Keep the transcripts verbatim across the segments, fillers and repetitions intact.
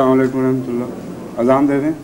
अस्सलाम वालेकुम रहमतुल्लाह। अजान दे दें।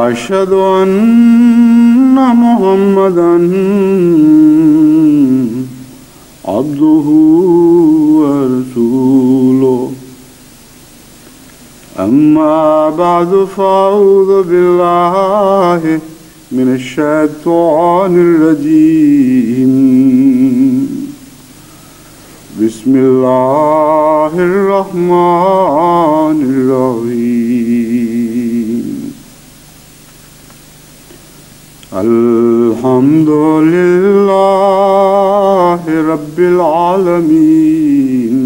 अशहदु अन्ना मुहम्मदन अब्दुहु व रसूलुहु। अम्मा बअ्दु फ़अऊज़ु बिल्लाहि मिनश्शैतानिर रजीम। बिस्मिल्लाहिर रहमानिर रहीम। अल्हम्दुलिल्लाहि रब्बिल आलमीन।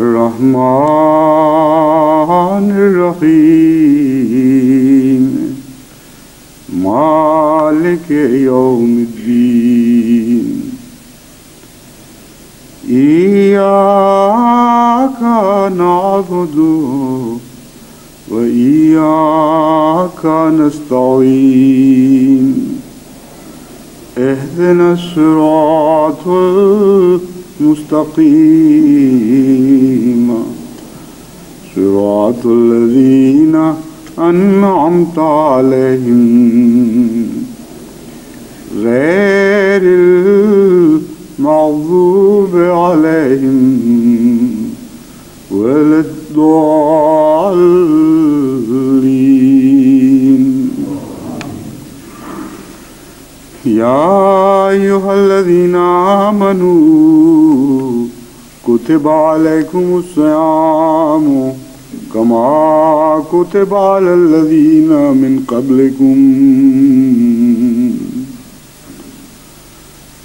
अर्रहमानिर रहीम। मालिकि यौमिद्दीन। इय्याका नअबुदु व इय्याक नस्तईन। इहदिना सिरातल मुस्तकीम। सिरातल लज़ीना अनअमत अलैहिम ग़ैरिल मग़ المغضوب عليهم ولا الضالين. يا أيها الذين آمنوا كتب عليكم الصيام كما كتب على الذين من قبلكم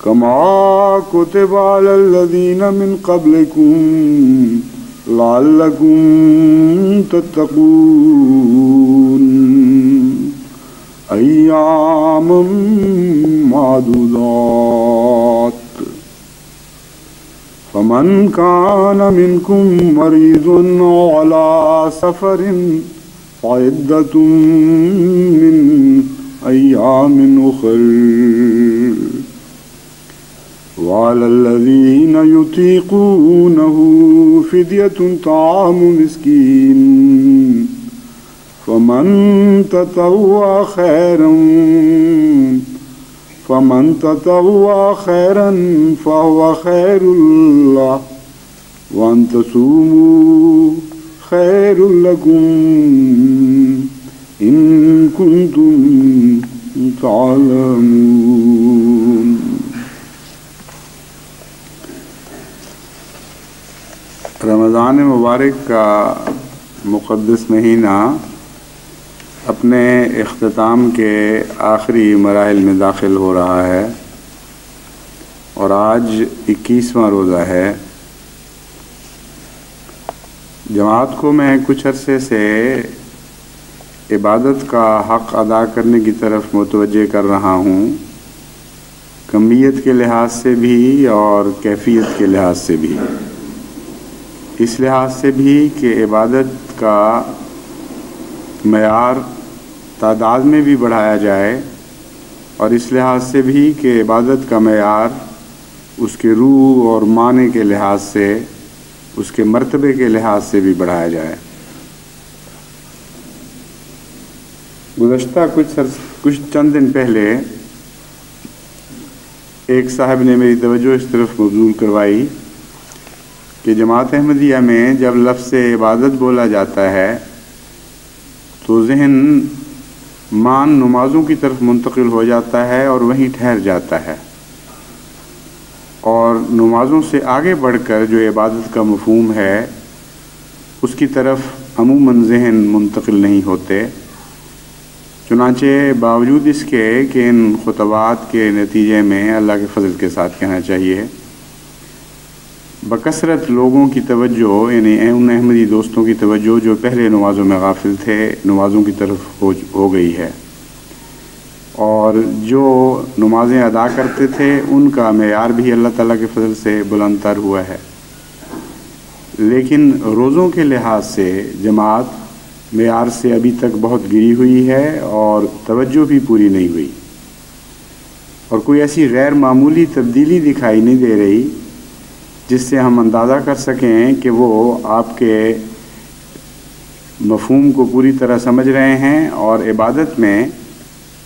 كما كتب على الذين من قبلكم لعلكم تتقون. أياما معدودات فمن كان منكم مريض أو على سفر فعدة من أيام أخر وعلى الذين يطيقونه فدية طعام مسكين فمن تطوع خيرا فمن تطوع خيرا فهو خير له وأن تصوموا خير لكم إن كنتم تعلمون. रमज़ान मुबारक का मुक़द्दस महीना अपने इख्तिताम के आखिरी मराहिल में दाखिल हो रहा है और आज इक्कीसवां रोज़ा है। जमात को मैं कुछ अरसे से इबादत का हक़ अदा करने की तरफ मुतवज्जे कर रहा हूँ, कमियत के लिहाज से भी और कैफियत के लिहाज से भी, इस लिहाज से भी कि इबादत का मयार तादाद में भी बढ़ाया जाए और इस लिहाज से भी कि इबादत का मयार उसके रूह और माने के लिहाज से, उसके मर्तबे के लिहाज से भी बढ़ाया जाए। गुज़श्ता कुछ कुछ चंद दिन पहले एक साहब ने मेरी तवज्जो इस तरफ मबजूल करवाई कि जमात अहमदिया में जब लफ्ज़ इबादत बोला जाता है तो जहन मान नमाज़ों की तरफ मुंतकिल हो जाता है और वहीं ठहर जाता है और नमाज़ों से आगे बढ़कर जो इबादत का मफ़हूम है उसकी तरफ अमूमन जहन मुंतकिल नहीं होते। चुनांचे बावजूद इसके कि इन खुतबात के नतीजे में अल्लाह के फजल के साथ कहना चाहिए बकसरत लोगों की तवज्जो, यानी उन अहमदी दोस्तों की तवज्जो जो पहले नमाज़ों में गाफिल थे, नमाज़ों की तरफ हो, हो गई है और जो नमाज़ें अदा करते थे उनका मेयार भी अल्लाह ताला के फजल से बुलंदतर हुआ है। लेकिन रोज़ों के लिहाज से जमात मेयार से अभी तक बहुत गिरी हुई है और तवज्जो भी पूरी नहीं हुई और कोई ऐसी गैर मामूली तब्दीली दिखाई नहीं दे रही जिससे हम अंदाज़ा कर सकें कि वो आपके मफ़हूम को पूरी तरह समझ रहे हैं और इबादत में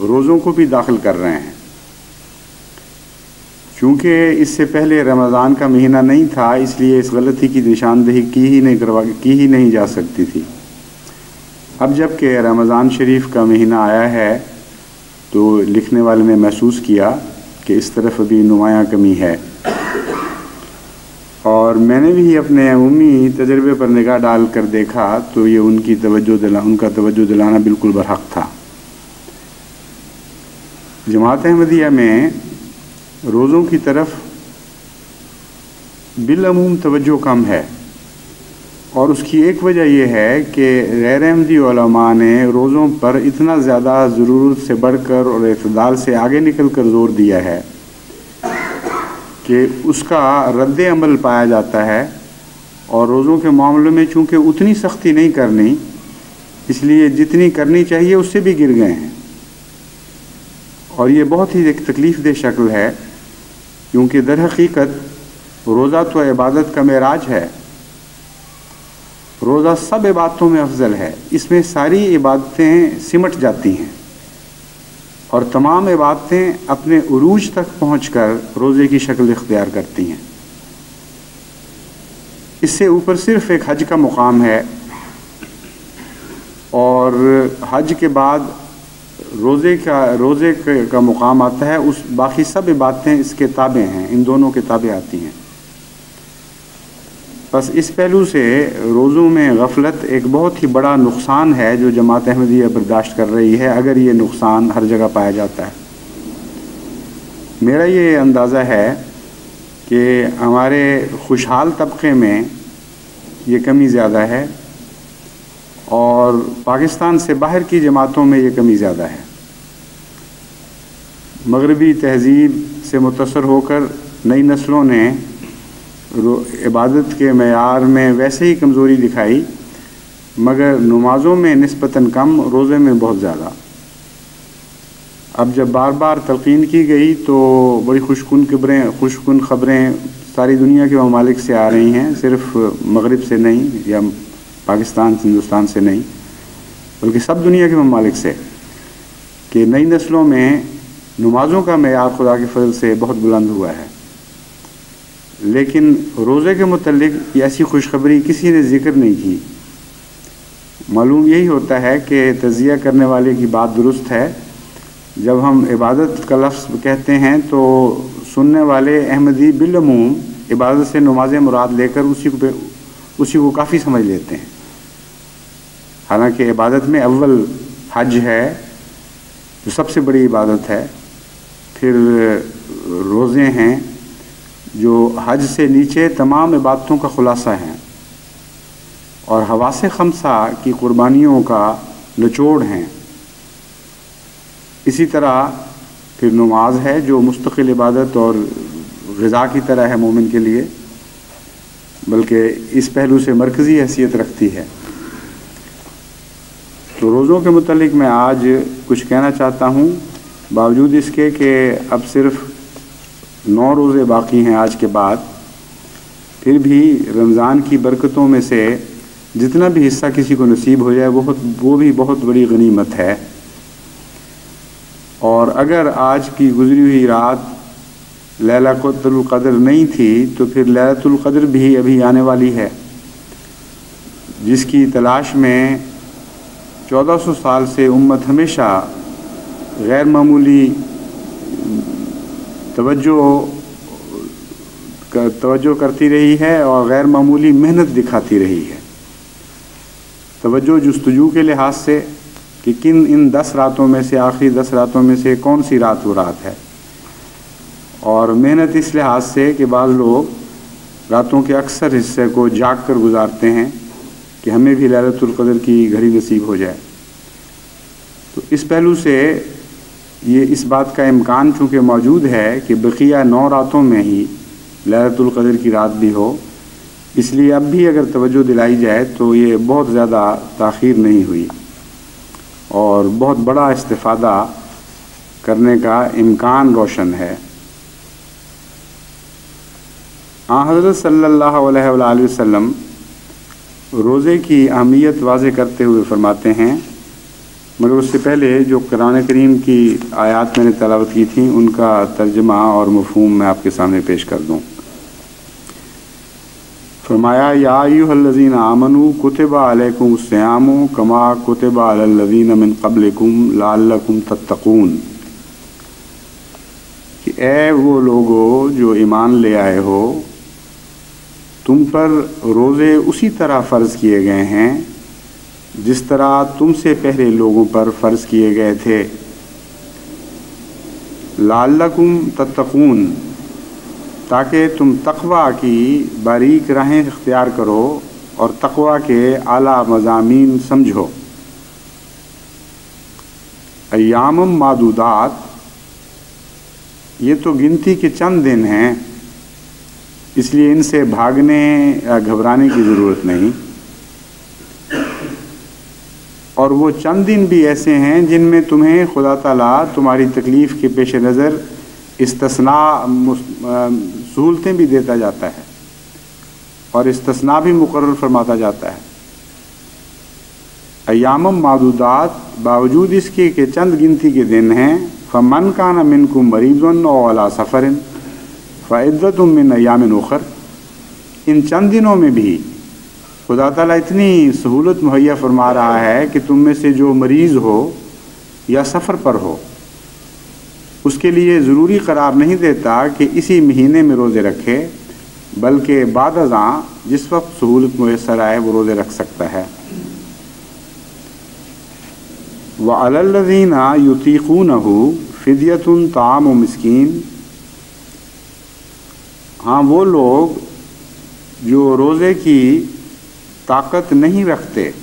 रोज़ों को भी दाखिल कर रहे हैं। चूँकि इससे पहले रमज़ान का महीना नहीं था इसलिए इस गलती की निशानदेही की ही नहीं करवा की ही नहीं जा सकती थी। अब जबकि रमज़ान शरीफ का महीना आया है तो लिखने वाले ने महसूस किया कि इस तरफ अभी नुमायाँ कमी है और मैंने भी अपने उम्मी तजर्बे पर निगाह डाल कर देखा तो ये उनकी तवज्जो दिला उनका तवज्जो दिलाना बिल्कुल बरहक़ था। जमात अहमदिया में रोज़ों की तरफ बिलअमूम तवज्जो कम है और उसकी एक वजह यह है कि गैर अहमदी उलमा ने रोज़ों पर इतना ज़्यादा ज़रूरत से बढ़कर और इतदाल से आगे निकल कर ज़ोर दिया है कि उसका रद्द अमल पाया जाता है और रोज़ों के मामले में चूँकि उतनी सख्ती नहीं करनी इसलिए जितनी करनी चाहिए उससे भी गिर गए हैं और ये बहुत ही एक तकलीफ़ दे शक्ल है क्योंकि दर हकीकत रोज़ा तो इबादत का मेराज है, रोज़ा सब इबादतों में अफजल है, इसमें सारी इबादतें सिमट जाती हैं और तमाम इबादतें अपने उरूज तक पहुंचकर रोज़े की शक्ल इख्तियार करती हैं। इससे ऊपर सिर्फ़ एक हज का मुकाम है और हज के बाद रोज़े का रोज़े का मुकाम आता है। उस बाकी सब इबादतें इसके ताबे हैं, इन दोनों के ताबे आती हैं। बस इस पहलू से रोज़ों में गफलत एक बहुत ही बड़ा नुकसान है जो जमात अहमदिया बर्दाश्त कर रही है, अगर ये नुकसान हर जगह पाया जाता है। मेरा ये अंदाज़ा है कि हमारे खुशहाल तबके में ये कमी ज़्यादा है और पाकिस्तान से बाहर की जमातों में ये कमी ज़्यादा है। मगरबी तहजीब से मुतासर होकर नई नस्लों ने इबादत के मयार में वैसे ही कमज़ोरी दिखाई, मगर नमाज़ों में निस्बतन कम, रोज़े में बहुत ज़्यादा। अब जब बार बार तलकीन की गई तो बड़ी खुशकुन खबरें खुशकुन खबरें सारी दुनिया के ममालिक से आ रही हैं, सिर्फ़ मगरिब से नहीं या पाकिस्तान हिंदुस्तान से नहीं, बल्कि सब दुनिया के ममालिक से, कि नई नस्लों में नमाज़ों का मयार खुदा के फजल से बहुत बुलंद हुआ है। लेकिन रोज़े के मुतल्लिक ऐसी खुशखबरी किसी ने ज़िक्र नहीं की। मालूम यही होता है कि तज़िया करने वाले की बात दुरुस्त है, जब हम इबादत का लफ्ज़ कहते हैं तो सुनने वाले अहमदी बिलअमूम इबादत से नमाज़ें मुराद लेकर उसी को उसी को काफ़ी समझ लेते हैं। हालांकि इबादत में अव्वल हज है जो सबसे बड़ी इबादत है, फिर रोज़े हैं जो हज से नीचे तमाम इबादतों का ख़ुलासा है और हवासे खमसा की कुर्बानियों का निचोड़ हैं। इसी तरह फिर नमाज है जो मुस्तकिल इबादत और ग़िज़ा की तरह है मोमिन के लिए, बल्कि इस पहलू से मरकज़ी हैसियत रखती है। तो रोज़ों के मुतालिक मैं आज कुछ कहना चाहता हूँ, बावजूद इसके कि अब सिर्फ़ नौ रोज़े बाकी हैं आज के बाद, फिर भी रमज़ान की बरकतों में से जितना भी हिस्सा किसी को नसीब हो जाए वो वो भी बहुत बड़ी गनीमत है। और अगर आज की गुजरी हुई रात लैलतुल क़द्र नहीं थी तो फिर लैलतुल क़द्र भी अभी आने वाली है, जिसकी तलाश में चौदह सौ साल से उम्मत हमेशा गैर मामूली तवज्जो तवज्जो करती रही है और गैर मामूली मेहनत दिखाती रही है। तवज्जो जस्तजू के लिहाज से कि किन इन दस रातों में से आखिरी दस रातों में से कौन सी रात वो रात है, और मेहनत इस लिहाज से कि बाद लोग रातों के अक्सर हिस्से को जाग कर गुजारते हैं कि हमें भी लैलतुल क़द्र की घड़ी नसीब हो जाए। तो इस पहलू से ये इस बात का इम्कान चूँकि मौजूद है कि बकिया नौ रातों में ही लैलतुल क़द्र की रात भी हो, इसलिए अब भी अगर तवज्जो दिलाई जाए तो ये बहुत ज़्यादा ताख़ीर नहीं हुई और बहुत बड़ा इस्तिफ़ादा करने का इम्कान रोशन है। आँ हज़रत सल्लल्लाहु अलैहि वसल्लम रोज़े की अहमियत वाज़े करते हुए फ़रमाते हैं, मगर उससे पहले जो कुरान करीम की आयात मैंने तलावत की थी उनका तर्जमा और मफ़हूम मैं आपके सामने पेश कर दूँ। फरमाया, या अय्युहल्लज़ीन आमनू कुतिबा अलैकुमुस्सियाम कमा कुतिबा अलल्लज़ीन मिन क़ब्लिकुम लअल्लकुम तत्तकून, कि ऐ वो लोगो जो ईमान ले आए हो, तुम पर रोज़े उसी तरह फ़र्ज़ किए गए हैं जिस तरह तुमसे पहले लोगों पर फ़र्ज़ किए गए थे, लअल्लकुम तत्तकून, ताकि तुम तक़वा की बारीक राहें इख्तियार करो और तक़वा के आला मज़ामीन समझो। अय्याम मादूदात, ये तो गिनती के चंद दिन हैं, इसलिए इनसे भागने या घबराने की ज़रूरत नहीं, और वो चंद दिन भी ऐसे हैं जिनमें तुम्हें खुदा ताला तुम्हारी तकलीफ़ के पेश नज़र इस्तिस्ना सहूलतें भी देता जाता है और इस्तिस्ना भी मुकर्रर फरमाता जाता है। अय्याम मादूदात बावजूद इसके कि चंद गिनती के दिन हैं, फ़मन कान मिनकुम मरीज़न अला सफ़रिन फ़इद्दतुम मिन अय्यामिन उखर। इन चंद दिनों में भी खुदा ताला इतनी सहूलत मुहैया फरमा रहा है कि तुम में से जो मरीज़ हो या सफ़र पर हो उसके लिए ज़रूरी करार नहीं देता कि इसी महीने में रोज़े रखे, बल्कि बाद अज़ा जिस वक्त सहूलत मैसर आए वो रोज़े रख सकता है। व अलल्लज़ीना युतीक़ूनहु फ़िद्यतुन ताअमु मिस्कीन। हाँ, वो लोग जो रोज़े की ताकत नहीं रखते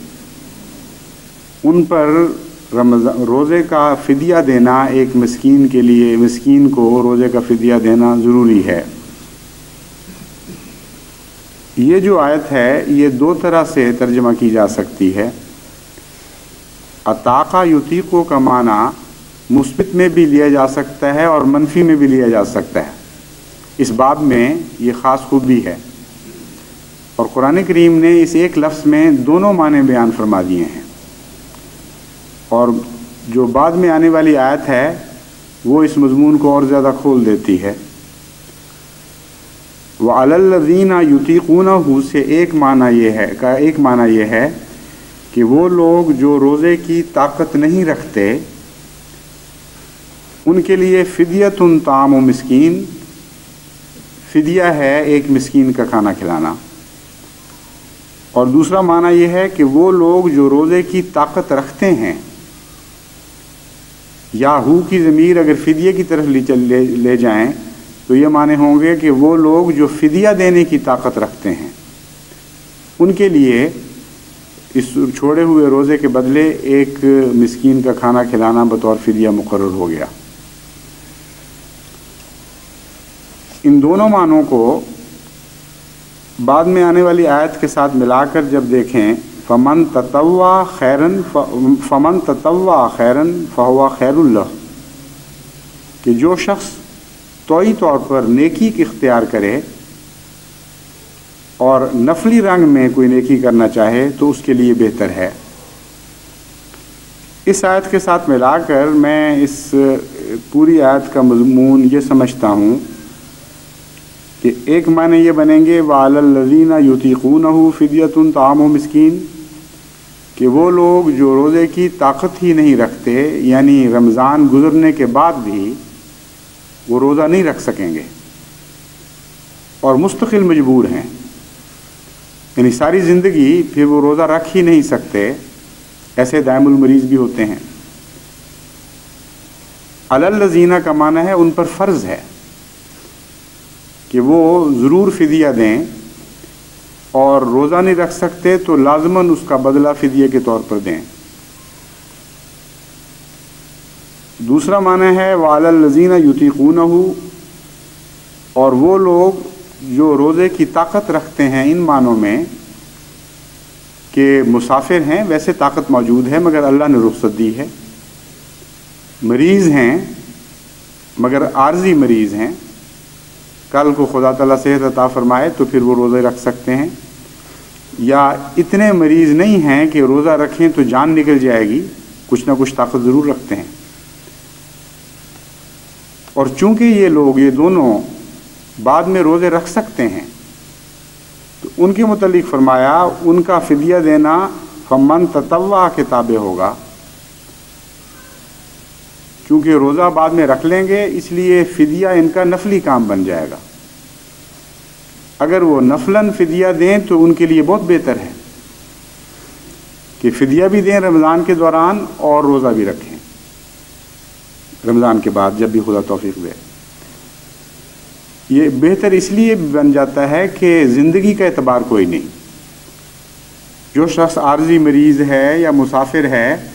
उन पर रमज़ान रोज़े का फ़िदिया देना, एक मिस्कीन के लिए मिस्कीन को रोज़े का फ़िदिया देना ज़रूरी है। ये जो आयत है ये दो तरह से तर्जमा की जा सकती है। अताक़ा युतीक़ो का माना मुस्बित में भी लिया जा सकता है और मनफी में भी लिया जा सकता है। इस बाब में ये ख़ास खूबी है और कुरान करीम ने इस एक लफ्ज़ में दोनों माने बयान फरमा दिए हैं। और जो बाद में आने वाली आयत है वो इस मजमून को और ज़्यादा खोल देती है। व अलल्लज़ीना युतीक़ूनहु से एक माना ये है का एक माना ये है कि वो लोग जो रोज़े की ताकत नहीं रखते उनके लिए फ़िदियतुन ताअमु मिस्कीन, फ़िदिया है एक मिस्कीन का खाना खिलाना। और दूसरा माना यह है कि वो लोग जो रोज़े की ताकत रखते हैं, या हु की ज़मीर अगर फ़िदिये की तरफ ले चल ले, ले जाएँ तो ये माने होंगे कि वो लोग जो फ़िदिया देने की ताकत रखते हैं उनके लिए इस छोड़े हुए रोज़े के बदले एक मिस्कीन का खाना खिलाना बतौर फ़िदिया मुकर्रर हो गया। इन दोनों मानों को बाद में आने वाली आयत के साथ मिलाकर जब देखें, फ़मन ततव्वा खैरन फ़मन ततव्वा खैरन फ़हुवा खैरुल्लाह, कि जो शख्स तोई तौर पर नेकी की इख्तियार करे और नफली रंग में कोई नेकी करना चाहे तो उसके लिए बेहतर है। इस आयत के साथ मिलाकर मैं इस पूरी आयत का मज़मून ये समझता हूँ कि एक माने ये बनेंगे वालल्लज़ीना युतीक़ूनहु फ़िदियतुन ताअमु मिस्कीन, कि वो लोग जो रोज़े की ताकत ही नहीं रखते यानी रमज़ान गुज़रने के बाद भी वो रोज़ा नहीं रख सकेंगे और मुस्तकिल मजबूर हैं, यानी सारी ज़िंदगी फिर वो रोज़ा रख ही नहीं सकते, ऐसे दायमुल मरीज़ भी होते हैं। अलल्लज़ीना का माना है उन पर फ़र्ज़ है कि वो ज़रूर फ़िदिया दें, और रोज़ा नहीं रख सकते तो लाजमन उसका बदला फ़िदिया के तौर पर दें। दूसरा माना है वालल्लज़ीना युतीक़ूनहु, और वो लोग जो रोज़े की ताकत रखते हैं इन मानों में कि मुसाफिर हैं, वैसे ताकत मौजूद है मगर अल्लाह ने रुख्सत दी है, मरीज़ हैं मगर आर्जी मरीज़ हैं, कल को खुदा ताला सेहत अता फरमाए तो फिर वो रोज़े रख सकते हैं, या इतने मरीज़ नहीं हैं कि रोज़ा रखें तो जान निकल जाएगी, कुछ ना कुछ ताकत ज़रूर रखते हैं। और चूँकि ये लोग ये दोनों बाद में रोज़े रख सकते हैं तो उनके मुतालिक फरमाया उनका फ़िदिया देना फ़मन ततव्वा के ताबे होगा। चूँकि रोज़ा बाद में रख लेंगे इसलिए फ़िदिया इनका नफली काम बन जाएगा। अगर वो नफलन फ़िदिया दें तो उनके लिए बहुत बेहतर है कि फ़िदिया भी दें रमज़ान के दौरान और रोज़ा भी रखें रमज़ान के बाद, जब भी खुदा तौफीक दे। ये बेहतर इसलिए बन जाता है कि ज़िंदगी का एतबार कोई नहीं। जो शख्स आर्जी मरीज़ है या मुसाफिर है,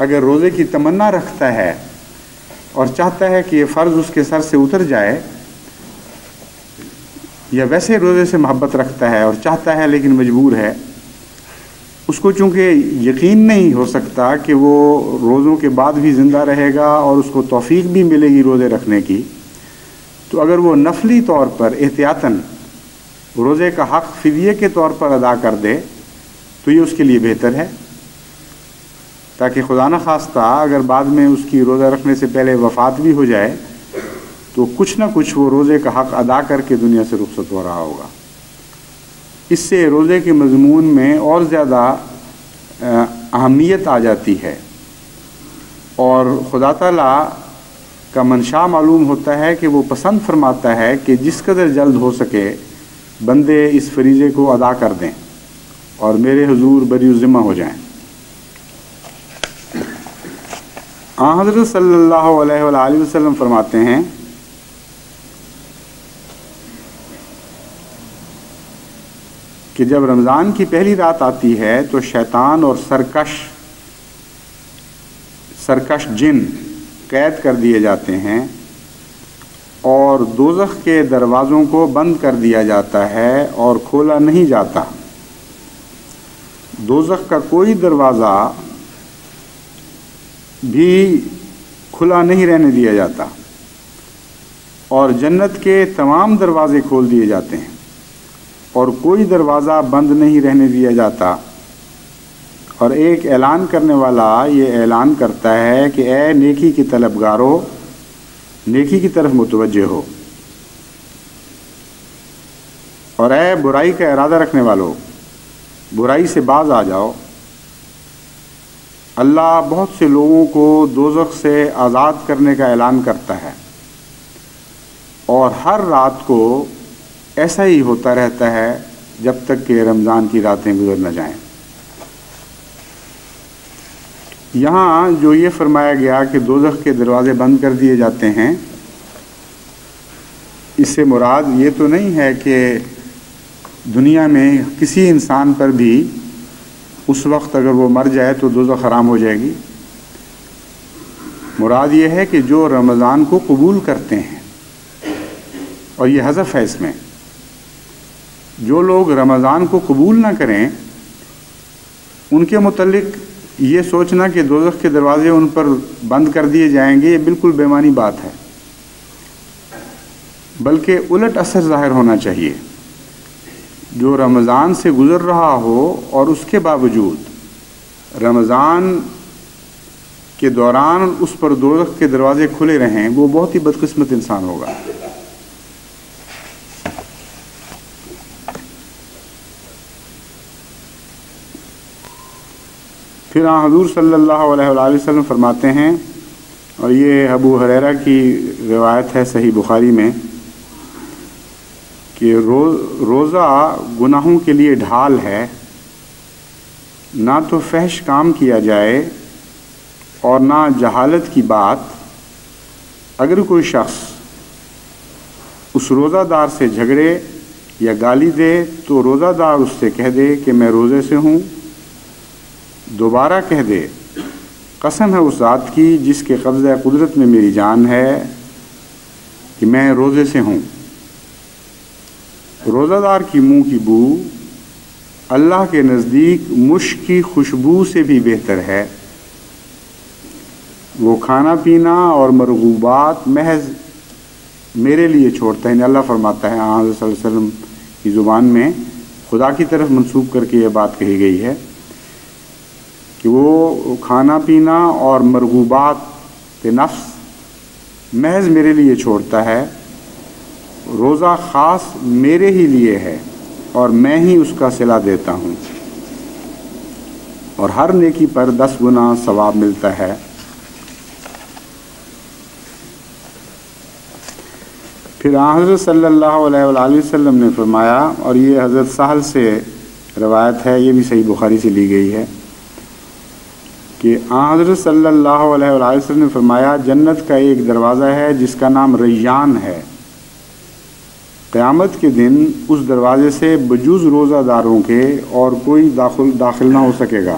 अगर रोज़े की तमन्ना रखता है और चाहता है कि ये फ़र्ज़ उसके सर से उतर जाए, या वैसे रोज़े से मोहब्बत रखता है और चाहता है लेकिन मजबूर है, उसको चूँकि यकीन नहीं हो सकता कि वो रोज़ों के बाद भी ज़िंदा रहेगा और उसको तौफीक भी मिलेगी रोज़े रखने की, तो अगर वो नफली तौर पर एहतियातन रोज़े का हक़ फ़िदिये के तौर पर अदा कर दे तो ये उसके लिए बेहतर है। ताकि खुदा न खास्ता अगर बाद में उसकी रोज़ा रखने से पहले वफ़ात भी हो जाए तो कुछ ना कुछ वो रोज़े का हक़ अदा करके दुनिया से रुखसत हो रहा होगा। इससे रोज़े के मजमून में और ज़्यादा अहमियत आ जाती है और खुदा ताला का मंशा मालूम होता है कि वो पसंद फरमाता है कि जिस कदर जल्द हो सके बंदे इस फरीज़े को अदा कर दें और मेरे हुजूर बरी-ओ-ज़िम्मा हो जाएं। हज़रत सल्लल्लाहु अलैहि वसल्लम फरमाते हैं कि जब रमज़ान की पहली रात आती है तो शैतान और सरकश सरकश जिन कैद कर दिए जाते हैं और दोज़ख के दरवाज़ों को बंद कर दिया जाता है और खोला नहीं जाता। दोज़ख का कोई दरवाज़ा भी खुला नहीं रहने दिया जाता और जन्नत के तमाम दरवाज़े खोल दिए जाते हैं और कोई दरवाज़ा बंद नहीं रहने दिया जाता। और एक ऐलान करने वाला ये ऐलान करता है कि ए नेकी की तलबगारो, नेकी की तरफ मुतवज्जे हो और ए बुराई का इरादा रखने वालों, बुराई से बाज आ जाओ। अल्लाह बहुत से लोगों को दोज़ख से आज़ाद करने का ऐलान करता है और हर रात को ऐसा ही होता रहता है जब तक कि रमज़ान की रातें गुजर न जाएं। यहाँ जो ये फरमाया गया कि दोज़ख के दरवाज़े बंद कर दिए जाते हैं, इससे मुराद ये तो नहीं है कि दुनिया में किसी इंसान पर भी उस वक्त अगर वो मर जाए तो दोज़ख हराम हो जाएगी। मुराद ये है कि जो रमज़ान को कबूल करते हैं, और ये हज़फ है इसमें, जो लोग रमज़ान को कबूल ना करें उनके मुतल्लिक ये सोचना कि दोज़ख के दरवाज़े उन पर बंद कर दिए जाएंगे, ये बिल्कुल बेमानी बात है। बल्कि उलट असर ज़ाहिर होना चाहिए। जो रमज़ान से गुज़र रहा हो और उसके बावजूद रमज़ान के दौरान उस पर दोज़ख के दरवाज़े खुले रहें, वो बहुत ही बदकिस्मत इंसान होगा। फिर हज़ूर सल्लल्लाहु अलैहि वसल्लम फरमाते हैं, और ये अबू हुरैरा की रिवायत है सही बुखारी में, कि रो रोज़ा गुनाहों के लिए ढाल है, ना तो फहश काम किया जाए और ना जहालत की बात। अगर कोई शख्स उस रोज़ादार से झगड़े या गाली दे तो रोज़ादार उससे कह दे कि मैं रोज़े से हूँ, दोबारा कह दे कसम है उस ज़ात की जिसके कब्ज़े कुदरत में मेरी जान है कि मैं रोज़े से हूँ। रोज़ादार की मुंह की बू अल्लाह के नज़दीक मुश्क की खुशबू से भी बेहतर है। वो खाना पीना और मरगूबात महज मेरे लिए छोड़ता है। अल्लाह फरमाता है आन सल्लल्लाहु अलैहि वसल्लम की ज़ुबान में खुदा की तरफ मंसूब करके ये बात कही गई है कि वो खाना पीना और मरगूबात पे नफ्स महज मेरे लिए छोड़ता है। रोज़ा ख़ास मेरे ही लिए है और मैं ही उसका सिला देता हूँ और हर नेकी पर दस गुना सवाब मिलता है। फिर हज़रत सल्लल्लाहु अलैहि वसल्लम ने फरमाया, और ये हज़रत सहल से रवायत है, ये भी सही बुखारी से ली गई है, कि हज़रत सल्लल्लाहु अलैहि वसल्लम ने फरमाया जन्नत का एक दरवाज़ा है जिसका नाम रैयान है। क़यामत के दिन उस दरवाज़े से बजूज़ रोज़ादारों के और कोई दाखिल दाखिल ना हो सकेगा।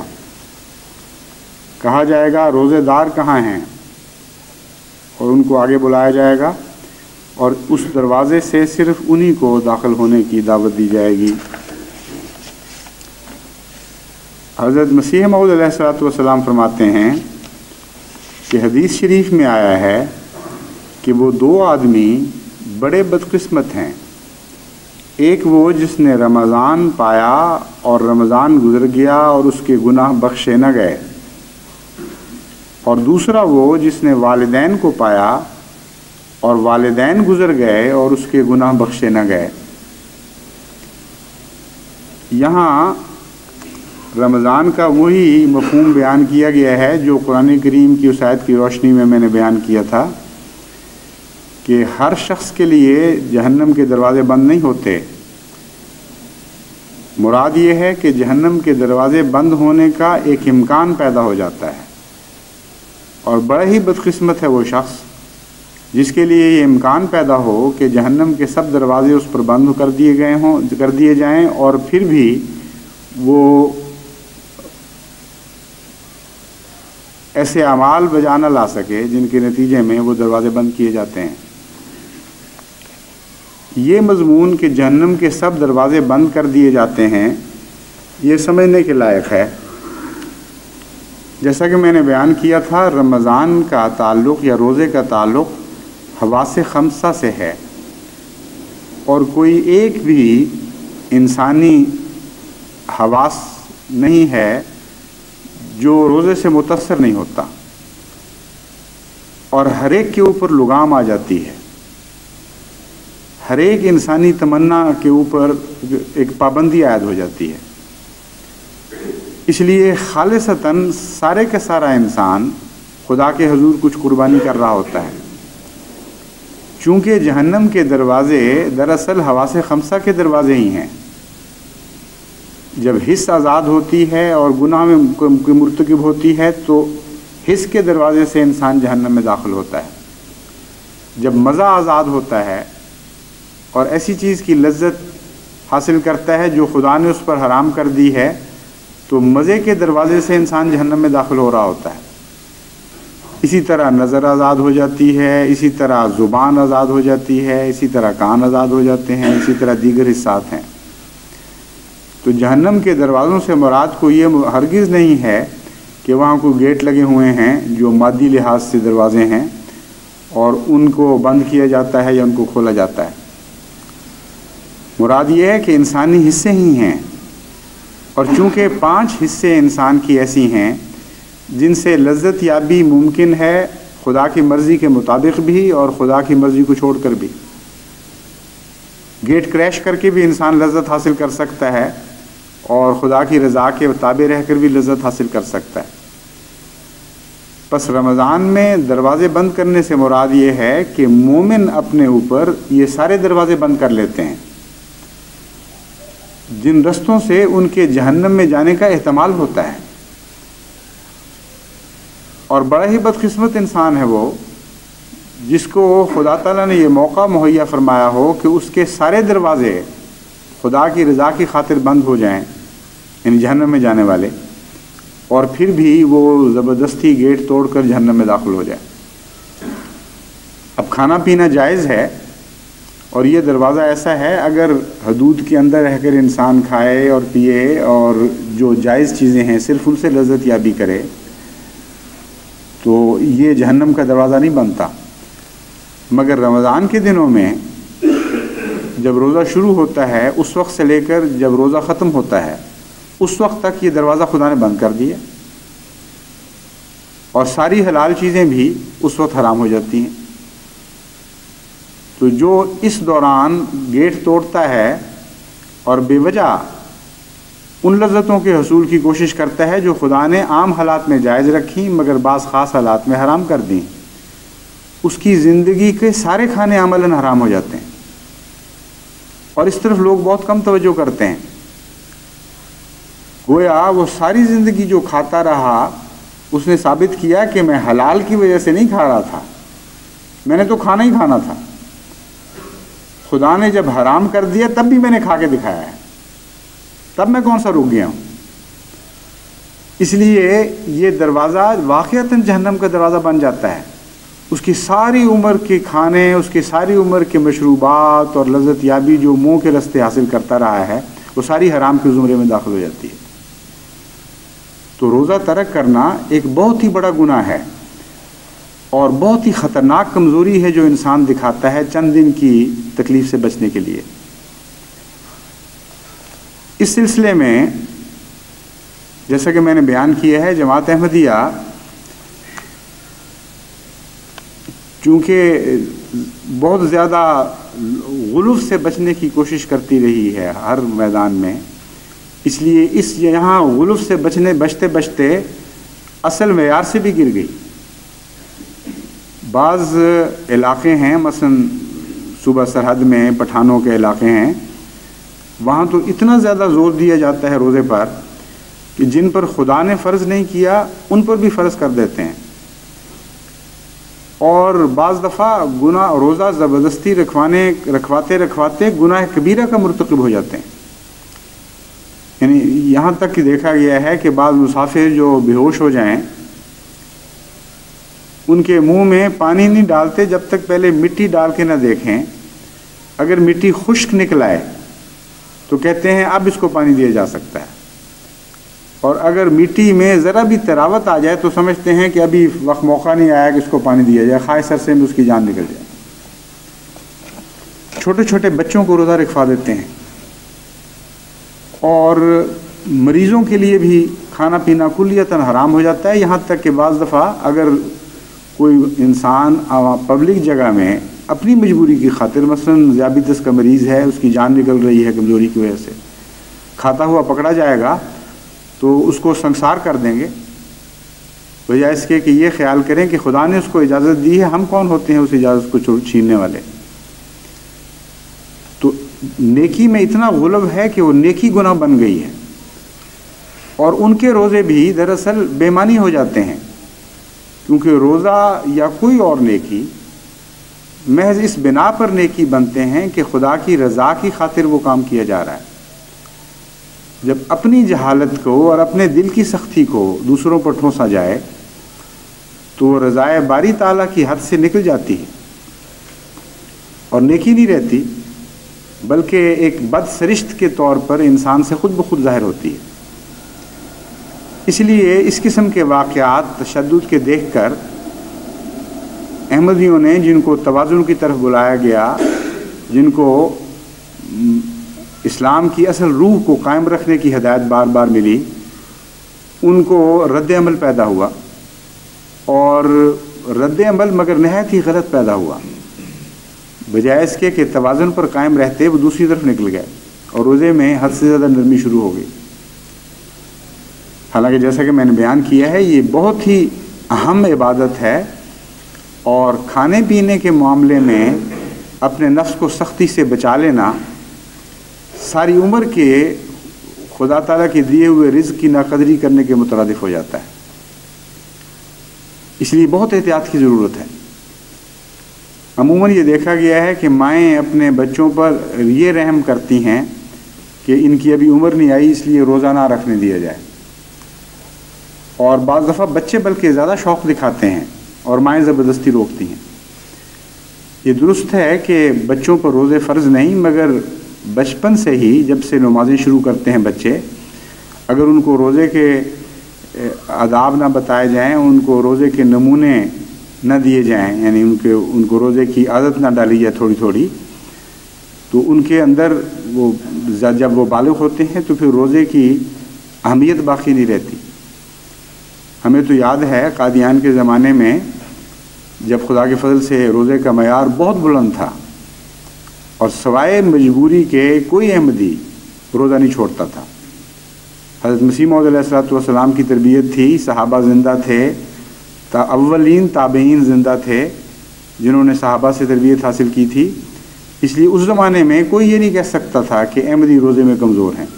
कहा जाएगा रोज़ेदार कहाँ हैं, और उनको आगे बुलाया जाएगा और उस दरवाज़े से सिर्फ़ उन्हीं को दाखिल होने की दावत दी जाएगी। हज़रत मसीह मौऊद अलैहिस्सलातु वस्सलाम फरमाते हैं कि हदीस शरीफ में आया है कि वो दो आदमी बड़े बदकिस्मत हैं, एक वो जिसने रमज़ान पाया और रमज़ान गुजर गया और उसके गुनाह बख्शे न गए, और दूसरा वो जिसने वालिदैन को पाया और वालिदैन गुजर गए और उसके गुनाह बख्शे न गए। यहाँ रमज़ान का वही मफ़हूम बयान किया गया है जो कुरान करीम की उस आयत की रोशनी में मैंने बयान किया था कि हर शख्स के लिए जहन्नम के दरवाज़े बंद नहीं होते। मुराद ये है कि जहन्नम के दरवाज़े बंद होने का एक इम्कान पैदा हो जाता है और बड़ा ही बदकिस्मत है वो शख्स जिसके लिए ये इम्कान पैदा हो कि जहन्नम के सब दरवाज़े उस पर बंद कर दिए गए हों कर दिए जाएँ और फिर भी वो ऐसे अमाल बजा न ला सके जिनके नतीजे में वो दरवाज़े बंद किए जाते हैं। ये मजमून कि जहन्नम के सब दरवाज़े बंद कर दिए जाते हैं ये समझने के लायक है। जैसा कि मैंने बयान किया था, रमज़ान का ताल्लुक़ या रोज़े का ताल्लुक़ हवासे खमसा से है और कोई एक भी इंसानी हवास नहीं है जो रोज़े से मुतासर नहीं होता और हर एक के ऊपर लगाम आ जाती है। हर एक इंसानी तमन्ना के ऊपर एक पाबंदी आयद हो जाती है। इसलिए खालिसतन सारे का सारा इंसान खुदा के हुजूर कुछ कुर्बानी कर रहा होता है। चूँकि जहन्नम के दरवाज़े दरअसल हवासे खमसा के दरवाज़े ही हैं। जब हिस्स आज़ाद होती है और गुनाह में मुर्तकिब होती है तो हिस्स के दरवाज़े से इंसान जहन्नम में दाखिल होता है। जब मज़ा आज़ाद होता है और ऐसी चीज़ की लज्जत हासिल करता है जो खुदा ने उस पर हराम कर दी है तो मज़े के दरवाज़े से इंसान जहन्नम में दाखिल हो रहा होता है। इसी तरह नज़र आज़ाद हो जाती है, इसी तरह ज़ुबान आज़ाद हो जाती है, इसी तरह कान आज़ाद हो जाते हैं, इसी तरह दीगर हिस्सात हैं। तो जहन्नम के दरवाज़ों से मुराद को ये हरगिज़ नहीं है कि वहाँ कोई गेट लगे हुए हैं जो मादी लिहाज से दरवाज़े हैं और उनको बंद किया जाता है या उनको खोला जाता है। मुराद ये है कि इंसानी हिस्से ही हैं और चूँकि पांच हिस्से इंसान की ऐसी हैं जिनसे लज्जत याबी मुमकिन है खुदा की मर्ज़ी के मुताबिक भी और खुदा की मर्ज़ी को छोड़ कर भी। गेट क्रैश करके भी इंसान लज्जत हासिल कर सकता है और ख़ुदा की रज़ा के ताबे रहकर भी लज्जत हासिल कर सकता है। बस रमज़ान में दरवाज़े बंद करने से मुराद ये है कि मोमिन अपने ऊपर ये सारे दरवाज़े बंद कर लेते हैं जिन रस्तों से उनके जहन्नम में जाने का एहतमाल होता है। और बड़ा ही बदकिस्मत इंसान है वो जिसको खुदा ताला ने ये मौका मुहैया फ़रमाया हो कि उसके सारे दरवाज़े खुदा की रज़ा की खातिर बंद हो जाएं, यानी जहन्नम में जाने वाले, और फिर भी वो ज़बरदस्ती गेट तोड़कर जहन्नम में दाखिल हो जाए। अब खाना पीना जायज़ है और ये दरवाज़ा ऐसा है अगर हदूद के अंदर रहकर इंसान खाए और पिए और जो जायज़ चीज़ें हैं सिर्फ उनसे लज्जत याबी करे तो ये जहन्नम का दरवाज़ा नहीं बनता। मगर रमज़ान के दिनों में जब रोज़ा शुरू होता है उस वक्त से लेकर जब रोज़ा ख़त्म होता है उस वक्त तक ये दरवाज़ा खुदा ने बंद कर दिया और सारी हलाल चीज़ें भी उस वक्त हराम हो जाती हैं। तो जो इस दौरान गेट तोड़ता है और बेवजह उन लज्जतों के हसूल की कोशिश करता है जो खुदा ने आम हालात में जायज़ रखी मगर बाज़ ख़ास हालात में हराम कर दी, उसकी ज़िंदगी के सारे खाने अमलन हराम हो जाते हैं और इस तरफ लोग बहुत कम तवज्जो करते हैं। गोया वो सारी ज़िंदगी जो खाता रहा उसने साबित किया कि मैं हलाल की वजह से नहीं खा रहा था, मैंने तो खाना ही खाना था, खुदा ने जब हराम कर दिया तब भी मैंने खा के दिखाया है, तब मैं कौन सा रुक गया हूँ। इसलिए ये दरवाज़ा वाक़ियतन जहन्नम का दरवाज़ा बन जाता है। उसकी सारी उम्र के खाने, उसकी सारी उम्र के मशरूबात और लज्जत याबी जो मुंह के रास्ते हासिल करता रहा है वो सारी हराम के ज़ुमरे में दाखिल हो जाती है। तो रोज़ा तरक करना एक बहुत ही बड़ा गुनाह है और बहुत ही ख़तरनाक कमज़ोरी है जो इंसान दिखाता है चंद दिन की तकलीफ़ से बचने के लिए। इस सिलसिले में जैसा कि मैंने बयान किया है, जमात अहमदिया चूँकि बहुत ज़्यादा गुलूफ से बचने की कोशिश करती रही है हर मैदान में, इसलिए इस यहाँ गुलूफ से बचने बचते बचते असल मेयार से भी गिर गई। बाज़ इलाक़े हैं, मसलन सूबा सरहद में पठानों के इलाक़े हैं, वहाँ तो इतना ज़्यादा ज़ोर दिया जाता है रोज़े पर कि जिन पर खुदा ने फ़र्ज़ नहीं किया उन पर भी फ़र्ज़ कर देते हैं। और बाज़ दफ़ा गुना रोज़ा ज़बरदस्ती रखवाने रखवाते रखवाते गुनाह कबीरा का मुर्तकिब हो जाते हैं। यानी यहाँ तक कि देखा गया है कि बाज़ मुसाफिर जो बेहोश हो जाएं, उनके मुंह में पानी नहीं डालते जब तक पहले मिट्टी डाल के ना देखें। अगर मिट्टी खुश्क निकल आए तो कहते हैं अब इसको पानी दिया जा सकता है, और अगर मिट्टी में ज़रा भी तरावत आ जाए तो समझते हैं कि अभी वक्त मौका नहीं आया कि इसको पानी दिया जाए, खाए सर से में उसकी जान निकल जाए। छोटे छोटे बच्चों को रोज़ा रखवा देते हैं, और मरीज़ों के लिए भी खाना पीना कुल्लियतन हराम हो जाता है। यहाँ तक कि बाज़ दफ़ा अगर कोई इंसान पब्लिक जगह में अपनी मजबूरी की खातिर, मसलन ज़ियाबीतस का मरीज़ है, उसकी जान निकल रही है कमज़ोरी की वजह से, खाता हुआ पकड़ा जाएगा तो उसको संसार कर देंगे, बजाय इसके कि ये ख्याल करें कि खुदा ने उसको इजाज़त दी है, हम कौन होते हैं उस इजाज़त को छीनने वाले। तो नेकी में इतना गुलब है कि वो नेकी गुनाह बन गई है, और उनके रोज़े भी दरअसल बेमानी हो जाते हैं, क्योंकि रोज़ा या कोई और नेकी महज इस बिना पर नेकी बनते हैं कि खुदा की रज़ा की खातिर वो काम किया जा रहा है। जब अपनी जहालत को और अपने दिल की सख्ती को दूसरों पर ठोंसा जाए तो रज़ाए बारी ताला की हद से निकल जाती है और नेकी नहीं रहती, बल्कि एक बदसरिश्त के तौर पर इंसान से खुद ब खुद ज़ाहिर होती है। इसलिए इस किस्म के वाक़यात तशद्दुद के देखकर अहमदियों ने, जिनको तवाज़ुन की तरफ बुलाया गया, जिनको इस्लाम की असल रूह को कायम रखने की हदायत बार बार मिली, उनको रद्दअमल पैदा हुआ, और रद्दअमल मगर नहायत ही गलत पैदा हुआ। बजाय इसके कि तवाज़ुन पर कायम रहते वो दूसरी तरफ निकल गए और रोज़े में हद से ज़्यादा नरमी शुरू हो गई। हालांकि जैसा कि मैंने बयान किया है ये बहुत ही अहम इबादत है, और खाने पीने के मामले में अपने नफ्स को सख्ती से बचा लेना सारी उम्र के खुदा ताला के दिए हुए रिज़्क़ की नाकदरी करने के मुतरादिफ हो जाता है। इसलिए बहुत एहतियात की ज़रूरत है। अमूमन ये देखा गया है कि माएँ अपने बच्चों पर ये रहम करती हैं कि इनकी अभी उम्र नहीं आई इसलिए रोज़ा ना रखने दिया जाए, और बाज़ दफ़ा बच्चे बल्कि ज़्यादा शौक़ दिखाते हैं और माएँ ज़बरदस्ती रोकती हैं। ये दुरुस्त है कि बच्चों पर रोज़े फ़र्ज़ नहीं, मगर बचपन से ही जब से नमाज़ें शुरू करते हैं बच्चे, अगर उनको रोज़े के आदाब ना बताए जाएं, उनको रोज़े के नमूने ना दिए जाएं, यानी उनके उनको रोज़े की आदत ना डाली जाए थोड़ी थोड़ी, तो उनके अंदर वो जब वो बालिग होते हैं तो फिर रोज़े की अहमियत बाकी नहीं रहती। हमें तो याद है कादियान के ज़माने में जब खुदा के फजल से रोज़े का मयार बहुत बुलंद था और सवाए मजबूरी के कोई अहमदी रोज़ा नहीं छोड़ता था। हज़रत मसीह मौऊद अलैहिस्सलाम की तरबियत थी, सहाबा ज़िंदा थे, ता अव्वलीन ताबईन ज़िंदा थे जिन्होंने सहाबा से तरबियत हासिल की थी, इसलिए उस ज़माने में कोई ये नहीं कह सकता था कि अहमदी रोज़े में कमज़ोर हैं।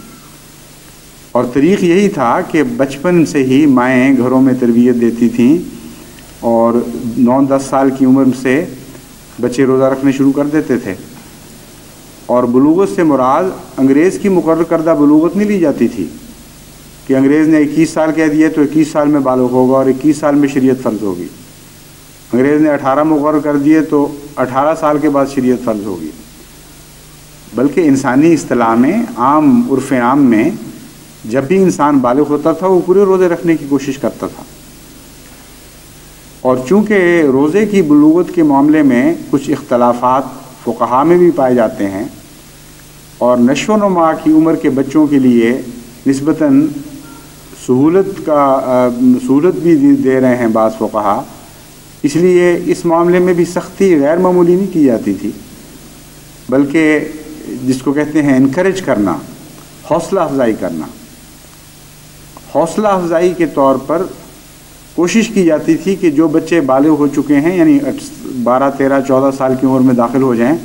और तरीक़ यही था कि बचपन से ही माएँ घरों में तरबियत देती थीं और नौ दस साल की उम्र से बच्चे रोज़ा रखने शुरू कर देते थे, और बलूगत से मुराद अंग्रेज़ की मुकर्रर करदा बलूगत नहीं ली जाती थी कि अंग्रेज़ ने इक्कीस साल कह दिया तो इक्कीस साल में बालिग होगा और इक्कीस साल में शरीयत फ़र्ज़ होगी, अंग्रेज़ ने अठारह मुकर्रर कर दिए तो अठारह साल के बाद शरीयत फ़र्ज़ होगी, बल्कि इंसानी इस्तिलाह में आम उर्फ़ आम में जब भी इंसान बालिग होता था वो पूरे रोज़े रखने की कोशिश करता था। और चूँकि रोज़े की बलूगत के मामले में कुछ इख्तलाफात फ़ुक़हा में भी पाए जाते हैं, और नशो नुमा की उम्र के बच्चों के लिए निस्बतन सहूलत का सहूलत भी दे रहे हैं बाज़ फ़ुक़हा, इसलिए इस मामले में भी सख्ती गैर मामूली नहीं की जाती थी, बल्कि जिसको कहते हैं इनकरेज करना, हौसला अफजाई करना, हौसला अफजाई के तौर पर कोशिश की जाती थी कि जो बच्चे बालिग हो चुके हैं, यानी बारह तेरह चौदह साल की उम्र में दाखिल हो जाएं,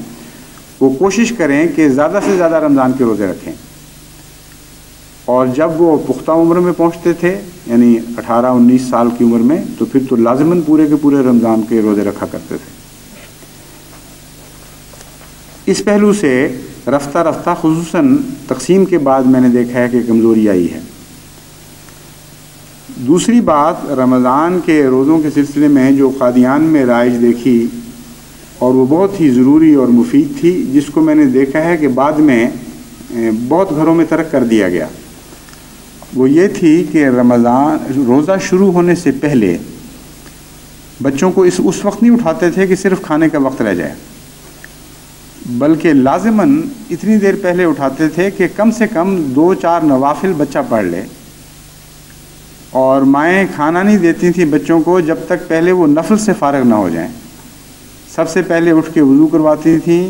वो कोशिश करें कि ज़्यादा से ज़्यादा रमज़ान के रोज़े रखें। और जब वो पुख्ता उम्र में पहुँचते थे, यानी अठारह उन्नीस साल की उम्र में, तो फिर तो लाजमन पूरे के पूरे रमज़ान के रोज़े रखा करते थे। इस पहलू से रफ्ता रफ्ता खुसूसन तकसीम के बाद मैंने देखा है कि कमज़ोरी आई है। दूसरी बात, रमज़ान के रोज़ों के सिलसिले में जो कादियान में राइज देखी और वो बहुत ही ज़रूरी और मुफीद थी, जिसको मैंने देखा है कि बाद में बहुत घरों में तर्क कर दिया गया, वो ये थी कि रमज़ान रोज़ा शुरू होने से पहले बच्चों को इस उस वक्त नहीं उठाते थे कि सिर्फ़ खाने का वक्त रह जाए, बल्कि लाजमन इतनी देर पहले उठाते थे कि कम से कम दो चार नवाफिल बच्चा पढ़ ले। और माएँ खाना नहीं देती थी बच्चों को जब तक पहले वो नफल से फारग ना हो जाएं। सबसे पहले उठ के वज़ू करवाती थीं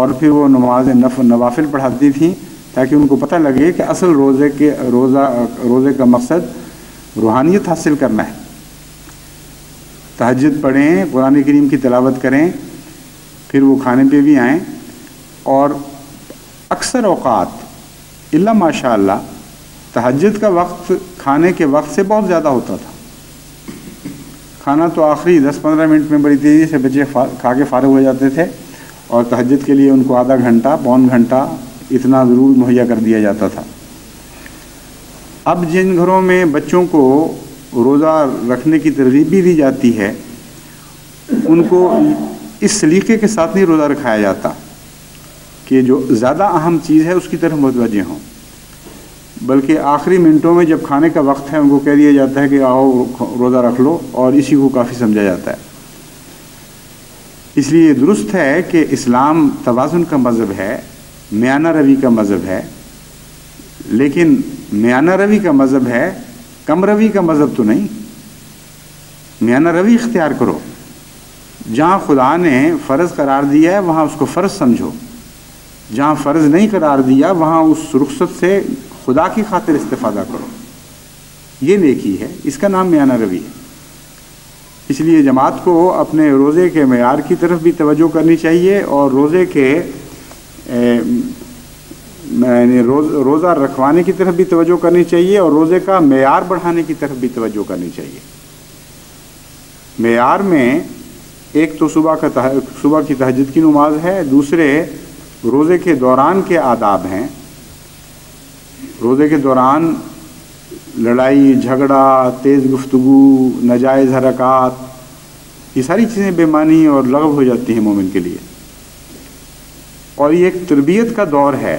और फिर वो नमाज नफ नवाफिल पढ़ाती थीं, ताकि उनको पता लगे कि असल रोज़े के रोज़ा रोज़े का मकसद रूहानियत हासिल करना है। तहज्जुद पढ़ें, कुरान करीम की तिलावत करें, फिर वो खाने पे भी आएँ। और अक्सर औक़ात इल्ला माशाअल्लाह तहज्जुद का वक्त खाने के वक्त से बहुत ज़्यादा होता था। खाना तो आखिरी दस पंद्रह मिनट में बड़ी तेज़ी से बच्चे खा के फारग हो जाते थे, और तहज्जुद के लिए उनको आधा घंटा पौन घंटा इतना ज़रूर मुहैया कर दिया जाता था। अब जिन घरों में बच्चों को रोज़ा रखने की तरगीब भी दी जाती है, उनको इस सलीके के साथ नहीं रोज़ा रखाया जाता कि जो ज़्यादा अहम चीज़ है उसकी तरफ मुतवज्जे हों, बल्कि आखिरी मिनटों में जब खाने का वक्त है उनको कह दिया जाता है कि आओ रोज़ा रख लो, और इसी को काफ़ी समझा जाता है। इसलिए दुरुस्त है कि इस्लाम तवाज़ुन का मज़हब है, मियाना रवी का मज़हब है, लेकिन मियाना रवी का मज़हब है, कम रवी का मज़हब तो नहीं। मियाना रवी इख्तियार करो, जहाँ खुदा ने फ़र्ज़ करार दिया है वहाँ उसको फ़र्ज़ समझो, जहाँ फ़र्ज़ नहीं करार दिया वहाँ उस रुख्सत से खुदा की खातिर इस्तेफ़ादा करो। ये नेकी है, इसका नाम मियाना रवी है। इसलिए जमात को अपने रोज़े के मेयार की तरफ भी तवज्जो करनी चाहिए, और रोज़े के मैंने रोज़ रोज़ा रखवाने की तरफ भी तवज्जो करनी चाहिए, और रोज़े का मेयार बढ़ाने की तरफ भी तवज्जो करनी चाहिए। मेयार में एक तो सुबह का तह सुबह की तहज्जुद की नमाज है, दूसरे रोज़े के दौरान के आदाब हैं। रोज़े के दौरान लड़ाई झगड़ा, तेज़ गुफ्तगू, नाजायज़ हरकत, ये सारी चीज़ें बेमानी और लग़व हो जाती हैं मोमिन के लिए। और ये एक तरबियत का दौर है।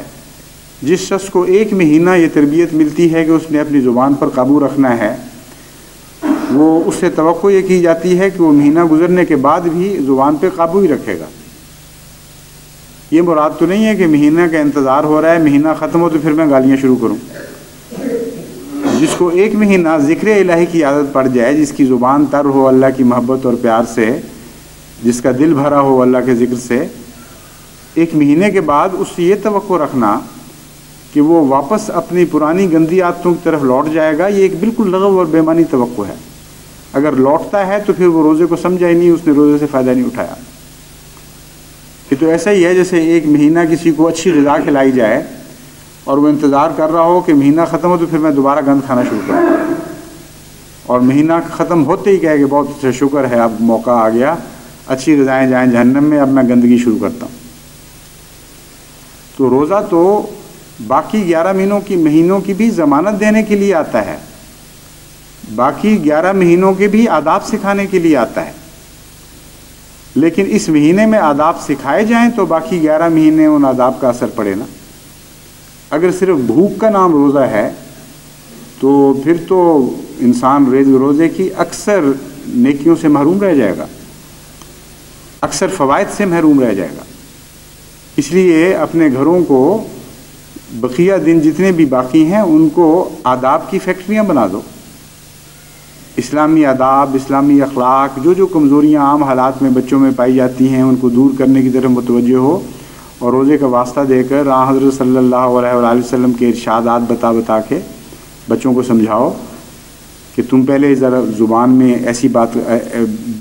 जिस शख्स को एक महीना ये तरबियत मिलती है कि उसने अपनी ज़ुबान पर काबू रखना है, वो उससे तवक्को ये की जाती है कि वो महीना गुजरने के बाद भी ज़ुबान पे काबू ही रखेगा। ये मुराद तो नहीं है कि महीना का इंतज़ार हो रहा है, महीना ख़त्म हो तो फिर मैं गालियाँ शुरू करूँ। जिसको एक महीना ज़िक्र इलाही की आदत पड़ जाए, जिसकी ज़ुबान तर हो अल्लाह की मोहब्बत और प्यार से, जिसका दिल भरा हो अल्लाह के ज़िक्र से, एक महीने के बाद उससे ये तवक्को रखना कि वो वापस अपनी पुरानी गंदी आदतों की तरफ लौट जाएगा, ये एक बिल्कुल लग़व और बेमानी तवक्को है। अगर लौटता है तो फिर वो रोज़े को समझा ही नहीं, उसने रोज़े से फ़ायदा नहीं उठाया। कि तो ऐसा ही है जैसे एक महीना किसी को अच्छी ग़िज़ा खिलाई जाए और वो इंतज़ार कर रहा हो कि महीना ख़त्म हो तो फिर मैं दोबारा गंद खाना शुरू करूँ, और महीना ख़त्म होते ही कहे कि बहुत अच्छा शुक्र है अब मौका आ गया, अच्छी ग़िज़ाएँ जाएँ जहन्नम में, अब मैं गंदगी शुरू करता हूँ। तो रोज़ा तो बाकी ग्यारह महीनों की महीनों की भी ज़मानत देने के लिए आता है, बाकी ग्यारह महीनों के भी आदाब सिखाने के लिए आता है। लेकिन इस महीने में आदाब सिखाए जाएं तो बाकी ग्यारह महीने उन आदाब का असर पड़े ना। अगर सिर्फ भूख का नाम रोज़ा है तो फिर तो इंसान रोज़ रोज़े की अक्सर नेकियों से महरूम रह जाएगा, अक्सर फ़वाइद से महरूम रह जाएगा। इसलिए अपने घरों को बकिया दिन जितने भी बाकी हैं उनको आदाब की फैक्ट्रियाँ बना दो। इस्लामी आदाब, इस्लामी अखलाक, जो जो कमज़ोरियाँ आम हालात में बच्चों में पाई जाती हैं उनको दूर करने की तरफ मुतवज्जो हो और रोज़े का वास्ता देकर आ हज़रत सल्लल्लाहु अलैहि वसल्लम के इरशादात बता बता के बच्चों को समझाओ कि तुम पहले ज़रा ज़ुबान में ऐसी बात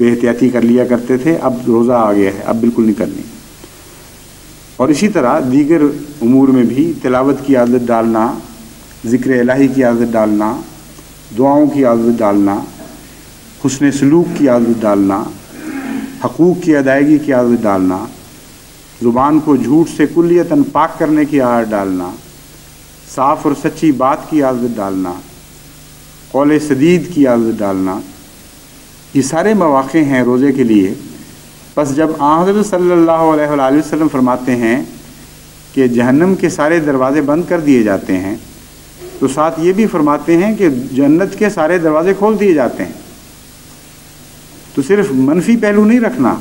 बेहतियाती कर लिया करते थे, अब रोज़ा आ गया है, अब बिल्कुल नहीं करनी। और इसी तरह दीगर उमूर में भी तिलावत की आदत डालना, ज़िक्र इलाही की आदत डालना, दुआओं की आदत डालना, हुस्न सलूक की आदत डालना, हकूक़ की अदायगी की आदत डालना, ज़ुबान को झूठ से कुल्लियतन पाक करने की आदत डालना, साफ़ और सच्ची बात की आदत डालना, कौल सदीद की आदत डालना, ये सारे मौक़े हैं रोज़े के लिए। बस जब आ हज़रत सल्लल्लाहु अलैहि वसल्लम फरमाते हैं कि जहन्नम के सारे दरवाज़े बंद कर दिए जाते हैं, तो साथ ये भी फरमाते हैं कि जन्नत के सारे दरवाज़े खोल दिए जाते हैं। तो सिर्फ मनफी पहलू नहीं रखना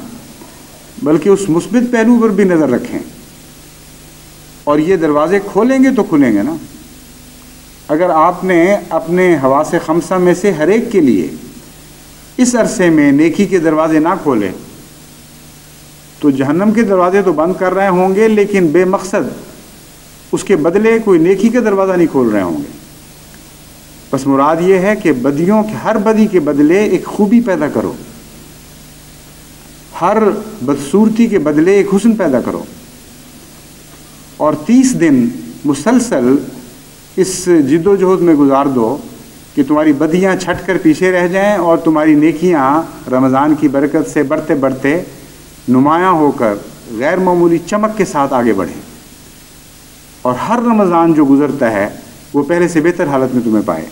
बल्कि उस मुस्बित पहलू पर भी नज़र रखें, और ये दरवाज़े खोलेंगे तो खुलेंगे ना। अगर आपने अपने हवासे खमसा में से हर एक के लिए इस अरसे में नेकी के दरवाज़े ना खोले तो जहन्नम के दरवाज़े तो बंद कर रहे होंगे लेकिन बेमकसद उसके बदले कोई नेकी का दरवाज़ा नहीं खोल रहे होंगे। बस मुराद ये है कि बदियों के हर बदी के बदले एक खूबी पैदा करो, हर बदसूरती के बदले एक हुस्न पैदा करो, और तीस दिन मुसलसल इस जिद्दोजहद में गुजार दो कि तुम्हारी बदियाँ छट कर पीछे रह जाएं और तुम्हारी नेकियाँ रमज़ान की बरकत से बढ़ते बढ़ते नुमायाँ होकर गैर मामूली चमक के साथ आगे बढ़ें, और हर रमज़ान जो गुज़रता है वो पहले से बेहतर हालत में तुम्हें पाए।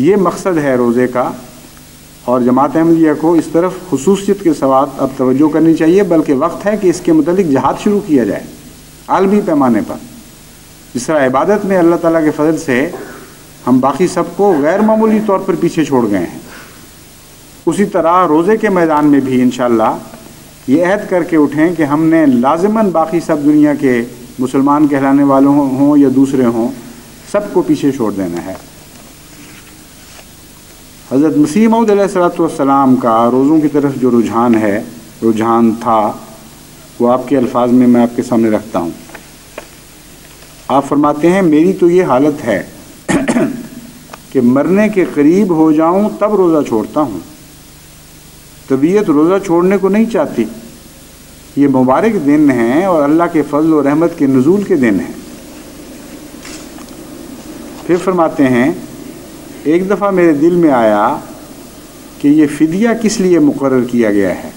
ये मकसद है रोज़े का, और जमात अहमदिया को इस तरफ खुसूसियत के सवात अब तवज्जो करनी चाहिए, बल्कि वक्त है कि इसके मुतालिक जहाद शुरू किया जाए आलमी पैमाने पर। जिस तरह इबादत में अल्लाह ताला के फजल से हम बाकी सबको गैर मामूली तौर पर पीछे छोड़ गए हैं, उसी तरह रोज़े के मैदान में भी इंशाअल्लाह ये अहद करके उठें कि हमने लाजमन बाकी सब दुनिया के मुसलमान कहलाने वालों हों या दूसरे हों सबको पीछे छोड़ देना है। हज़रत मसीह मौऊद अलैहिस्सलाम का रोज़ों की तरफ जो रुझान है, रुझान था, वो आपके अल्फाज में मैं आपके सामने रखता हूँ। आप फरमाते हैं मेरी तो ये हालत है कि मरने के करीब हो जाऊँ तब रोज़ा छोड़ता हूँ, तबीयत रोज़ा छोड़ने को नहीं चाहती। ये मुबारक दिन हैं और अल्लाह के फजल और रहमत के नुज़ूल के दिन हैं। फिर फरमाते हैं एक दफ़ा मेरे दिल में आया कि ये फ़िदिया किस लिए मुकर्रर किया गया है,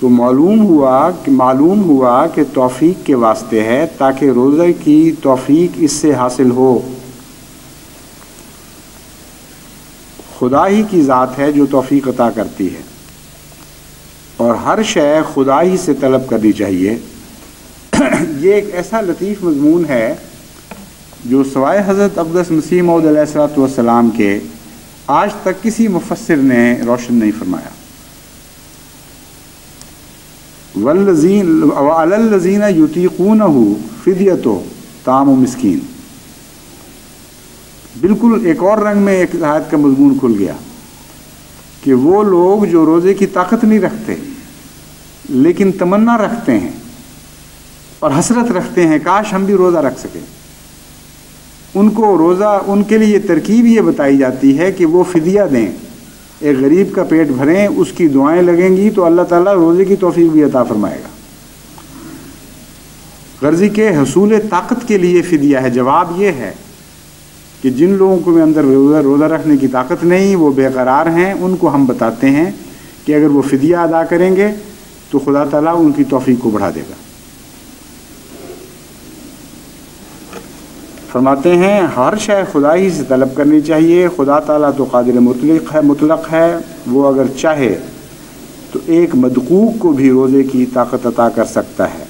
तो मालूम हुआ कि मालूम हुआ कि तौफीक के वास्ते है ताकि रोज़े की तौफीक इससे हासिल हो। खुदा ही की ज़ात है जो तौफीक अता करती है, और हर शय खुदा ही से तलब करनी चाहिए। ये एक ऐसा लतीफ़ मजमून है जो सवाए हज़रत अक़दस मसीह मौऊद अलैहिस्सलाम के आज तक किसी मुफस्सिर ने रोशन नहीं फरमाया। वल्लज़ीन युतीक़ूनहु फ़िदियतु तामु मिस्कीन, बिल्कुल एक और रंग में एक आयत का मजमून खुल गया कि वो लोग जो रोज़े की ताकत नहीं रखते लेकिन तमन्ना रखते हैं और हसरत रखते हैं काश हम भी रोज़ा रख सकें, उनको रोज़ा उनके लिए तरकीब ये बताई जाती है कि वो फ़िदिया दें, एक गरीब का पेट भरें, उसकी दुआएं लगेंगी तो अल्लाह ताला रोज़े की तौफीक भी अता फरमाएगा। गर्ज़ी के हसूल ताकत के लिए फ़िदिया है। जवाब ये है कि जिन लोगों को में अंदर रोज़ा रोज़ा रखने की ताकत नहीं, वो बेकरार हैं, उनको हम बताते हैं कि अगर वो फ़िदिया अदा करेंगे तो खुदा ताला उनकी तौफीक को बढ़ा देगा। फरमाते हैं हर शय खुदा ही से तलब करनी चाहिए, खुदा ताला तो कादिर मुतलक है मुतलक है वो अगर चाहे तो एक मदकूक को भी रोज़े की ताकत अता कर सकता है।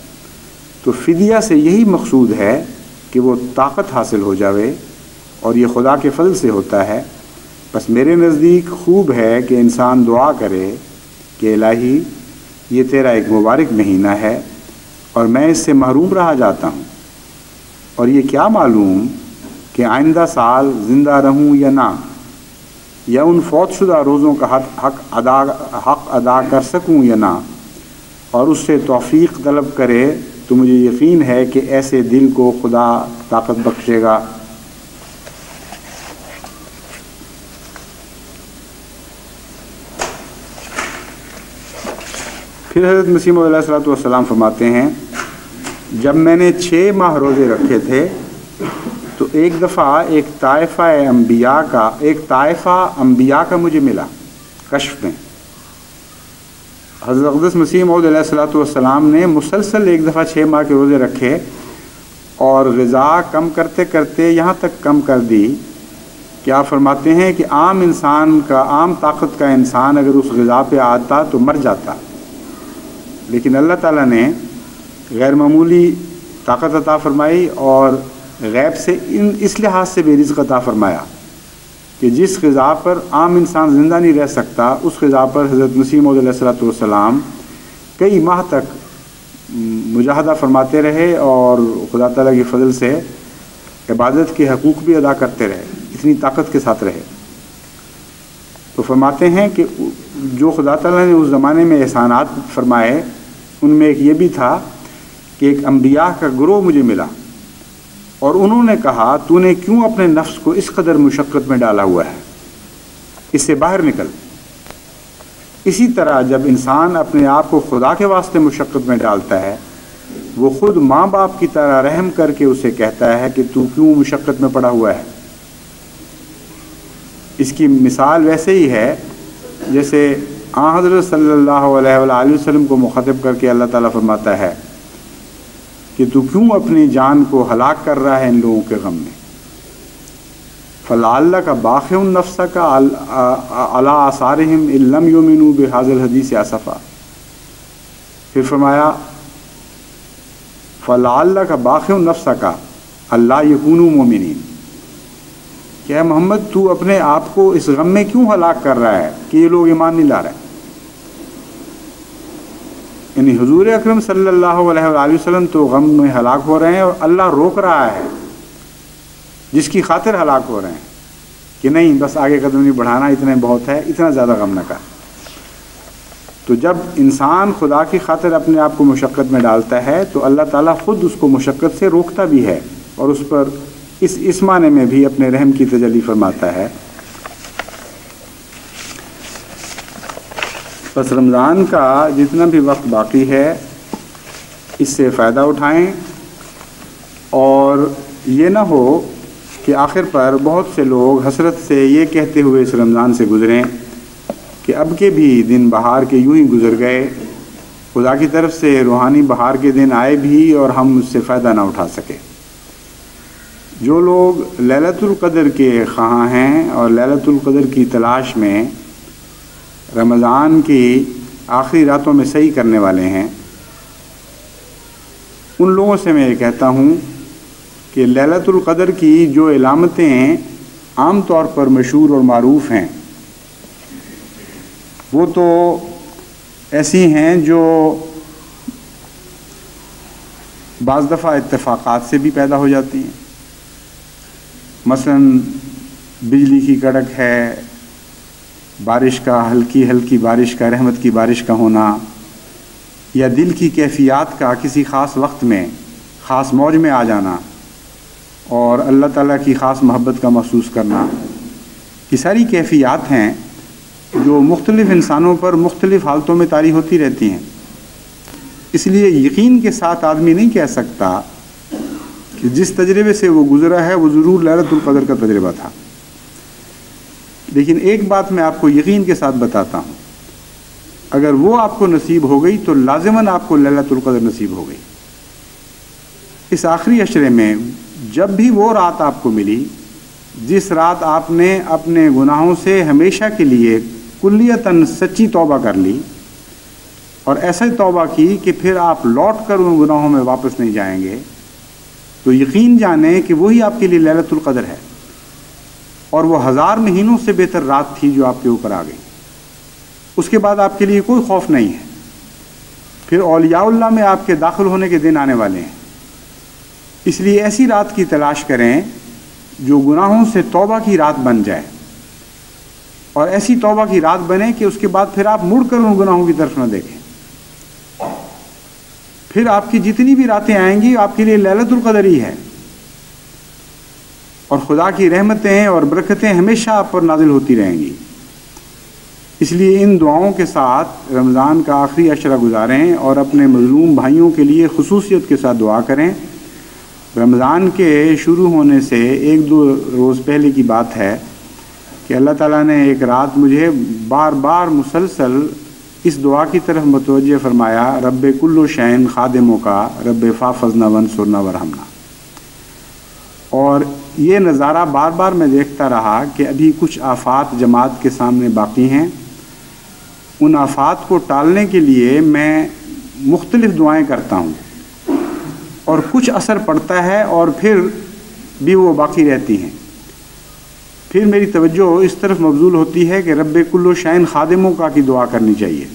तो फ़िदिया से यही मकसूद है कि वो ताकत हासिल हो जावे, और ये खुदा के फजल से होता है। बस मेरे नज़दीक खूब है कि इंसान दुआ करे कि इलाही ये तेरा एक मुबारक महीना है और मैं इससे महरूम रहा जाता हूँ, और ये क्या मालूम कि आइंदा साल ज़िंदा रहूं या ना, या उन फौतशुदा रोज़ों का हक अदा हक अदा कर सकूं या ना, और उससे तौफीक तलब करे तो मुझे यकीन है कि ऐसे दिल को खुदा ताकत बख्शेगा। फिर हज़रत मसीह मौऊद अलैहिस्सलातु वस्सलाम फरमाते हैं, जब मैंने छः माह रोज़े रखे थे तो एक दफ़ा एक ताइफ़ा अम्बिया का एक ताइफ़ा अम्बिया का मुझे मिला कश्फ में। हज़रत अक़दस मसीह मौऊद अलैहिस्सलातु वस्सलाम ने मुसलसल एक दफ़ा छः माह के रोज़े रखे और ग़िज़ा कम करते करते यहाँ तक कम कर दी कि आप फरमाते हैं कि आम इंसान का आम ताकत का इंसान अगर उस ग़िज़ा पे आता तो मर जाता, लेकिन अल्लाह ताला ने गैर मामूली ताकत अता फ़रमाई और गैब से इन इस लिहाज से बेरिज़्क़ अता फ़रमाया कि जिस ग़िज़ा पर आम इंसान ज़िंदा नहीं रह सकता उस ग़िज़ा पर हज़रत मसीह मौऊद अलैहिस्सलातु वस्सलाम कई माह तक मुजाहदा फ़रमाते रहे और खुदा ताला के फजल से इबादत के हकूक़ भी अदा करते रहे, इतनी ताकत के साथ रहे। तो फरमाते हैं कि जो खुदा ताला ने उस ज़माने में एहसानात फ़रमाए उनमें एक ये भी था कि एक अम्बिया का ग्रोह मुझे मिला और उन्होंने कहा, तूने क्यों अपने नफ्स को इस कदर मुशक्क़त में डाला हुआ है, इससे बाहर निकल। इसी तरह जब इंसान अपने आप को खुदा के वास्ते मुशक्क़त में डालता है वो ख़ुद माँ बाप की तरह रहम करके उसे कहता है कि तू क्यों मुशक्क़त में पड़ा हुआ है। इसकी मिसाल वैसे ही है जैसे आ हज़रत सल्लल्लाहु अलैहि वसल्लम को मुखातिब करके अल्लाह ताला फरमाता है कि तू क्यों अपनी जान को हलाक कर रहा है इन लोगों के गम में। फ़लाल्ला का बाखिउन नफ्सा का अला आसारिहिम इल्लम युमिनू बिहाज़ल हदीस आसफ़ा। फिर फरमाया, फ़लाल्ला का बाखिउन नफ्सा का अल्ला यकूनू मोमिनीन। क्या मोहम्मद, तू अपने आप को इस गम में क्यों हलाक कर रहा है कि ये लोग ईमान नहीं ला रहे। यानी हुजूर अकरम सल्लल्लाहु अलैहि वसल्लम तो गम में हलाक हो रहे हैं और अल्लाह रोक रहा है जिसकी खातिर हलाक हो रहे हैं कि नहीं, बस आगे कदम नहीं बढ़ाना, इतना बहुत है, इतना ज़्यादा गम न कर। तो जब इंसान खुदा की खातिर अपने आप को मुशक्क़त में डालता है तो अल्लाह ताला ख़ुद उसको मुशक्क़त से रोकता भी है और उस पर इस इस माने में भी अपने रहम की तजली फरमाता है। बस रमज़ान का जितना भी वक्त बाकी है इससे फ़ायदा उठाएं और ये ना हो कि आखिर पर बहुत से लोग हसरत से ये कहते हुए इस रमज़ान से गुज़रें कि अब के भी दिन बहार के यूं ही गुज़र गए, खुदा की तरफ से रूहानी बहार के दिन आए भी और हम उससे फ़ायदा ना उठा सकें। जो लोग लैलतुल क़द्र के ख़्वाह हैं और लैलतुल क़द्र की तलाश में रमज़ान की आखिरी रातों में सही करने वाले हैं उन लोगों से मैं ये कहता हूँ कि लैलतुल क़द्र की जो इलामतें आम तौर पर मशहूर और मारूफ हैं वो तो ऐसी हैं जो बाज़ दफ़ा इत्तेफाक़ात से भी पैदा हो जाती हैं। मसलन बिजली की कड़क है, बारिश का हल्की हल्की बारिश का रहमत की बारिश का होना, या दिल की कैफियत का किसी ख़ास वक्त में ख़ास मौज में आ जाना और अल्लाह ताला की ख़ास मोहब्बत का महसूस करना, ये सारी कैफियत हैं जो मुख्तलिफ़ इंसानों पर मुख्तलिफ़ हालतों में तारी होती रहती हैं। इसलिए यकीन के साथ आदमी नहीं कह सकता कि जिस तजर्बे से वो गुज़रा है वो ज़रूर लैलतुल क़द्र का तजर्बा था। लेकिन एक बात मैं आपको यकीन के साथ बताता हूँ, अगर वो आपको नसीब हो गई तो लाजमन आपको लैलतुल क़द्र नसीब हो गई। इस आखिरी अशरे में जब भी वो रात आपको मिली जिस रात आपने अपने गुनाहों से हमेशा के लिए कुल्लियतन सच्ची तौबा कर ली और ऐसा तौबा की कि फिर आप लौट कर उन गुनाहों में वापस नहीं जाएंगे, तो यकीन जाने कि वही आपके लिए लैलतुल क़द्र है और वो हज़ार महीनों से बेहतर रात थी जो आपके ऊपर आ गई। उसके बाद आपके लिए कोई खौफ नहीं है। फिर औलियाउल्लाह में आपके दाखिल होने के दिन आने वाले हैं। इसलिए ऐसी रात की तलाश करें जो गुनाहों से तौबा की रात बन जाए और ऐसी तौबा की रात बने कि उसके बाद फिर आप मुड़कर उन गुनाहों की तरफ न देखें। फिर आपकी जितनी भी रातें आएंगी आपके लिए लैलतुल क़दर ही है, और खुदा की रहमतें और बरकतें हमेशा आप पर नाजिल होती रहेंगी। इसलिए इन दुआओं के साथ रमज़ान का आखिरी अशरा गुजारें और अपने मज़लूम भाइयों के लिए खुसूसियत के साथ दुआ करें। रमज़ान के शुरू होने से एक दो रोज़ पहले की बात है कि अल्लाह ताला ने एक रात मुझे बार बार मुसलसल इस दुआ की तरफ मतवज्जे फरमाया, रब कुल्लो शैन खादिमों का रब फाफजना वन सुरना वरहमना। और ये नज़ारा बार बार मैं देखता रहा कि अभी कुछ आफात जमात के सामने बाकी हैं, उन आफात को टालने के लिए मैं मुख्तलिफ दुआएं करता हूँ और कुछ असर पड़ता है और फिर भी वो बाकी रहती हैं। फिर मेरी तवज्जो इस तरफ मबजूल होती है कि रब्बे कुल्लो शाइन खादिमों का की दुआ करनी चाहिए।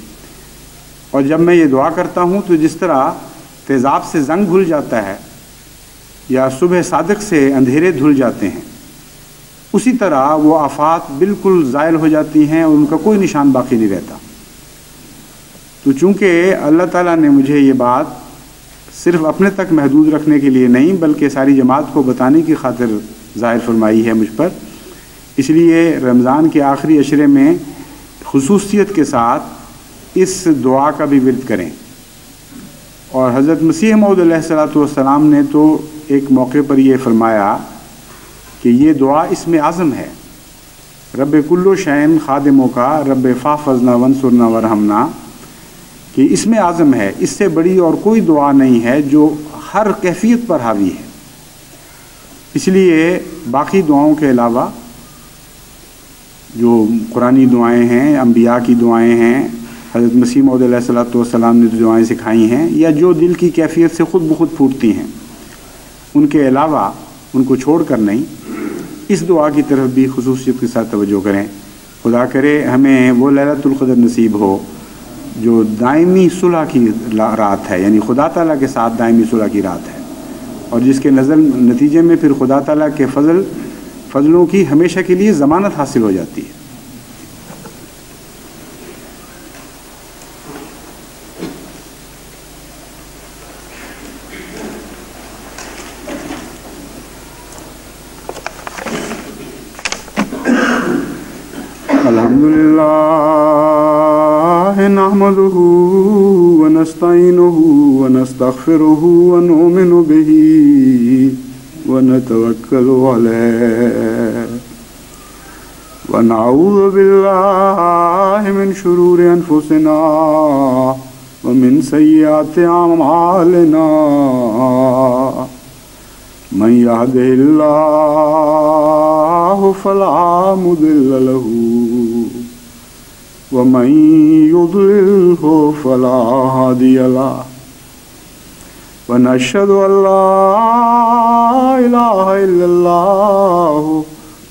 और जब मैं ये दुआ करता हूँ तो जिस तरह तेज़ाब से जंग घुल जाता है या सुबह सादिक से अंधेरे धुल जाते हैं, उसी तरह वो आफात बिल्कुल ज़ायल हो जाती हैं और उनका कोई निशान बाकी नहीं रहता। तो चूँकि अल्लाह ताला ने मुझे ये बात सिर्फ अपने तक महदूद रखने के लिए नहीं बल्कि सारी जमात को बताने की खातिर ज़ाहिर फरमाई है मुझ पर, इसलिए रमज़ान के आखिरी अशरे में खुसूसियत के साथ इस दुआ का भी विर्द करें। और हज़रत मसीह मौऊद अलैहिस्सलातु वस्सलाम ने तो एक मौके पर यह फरमाया कि ये दुआ इसमें आज़म है, रब कुल्लो शैन खादिमों का रब फाफजना वंसुरना वरहमना, कि इसमें आज़म है। इससे बड़ी और कोई दुआ नहीं है जो हर कैफियत पर हावी है। इसलिए बाकी दुआओं के अलावा जो कुरानी दुआएं हैं, अंबिया की दुआएं हैं, हज़रत मसीह मौऊद अलैहिस्सलातु वस्सलाम ने जो दुआएं सिखाई हैं या जो दिल की कैफियत से ख़ुद बखुद फूटती हैं, उनके अलावा उनको छोड़ कर नहीं, इस दुआ की तरफ भी खुसूसियत के साथ तवज्जो करें। खुदा करे हमें वो लैलतुल क़दर नसीब हो जो दायमी सुलह की रात है, यानी खुदा ताला के साथ दायमी सुलह की रात है, और जिसके नज़र नतीजे में फिर खुदा ताला के फजल फजलों की हमेशा के लिए ज़मानत हासिल हो जाती है। ونستغفره ونؤمن به ونتوكل عليه ونعوذ بالله من شرور أنفسنا ومن سيئات أعمالنا من يهده الله فلا مضل له ومن يضلله فلا هادي له ونشهد أن لا إله إلا الله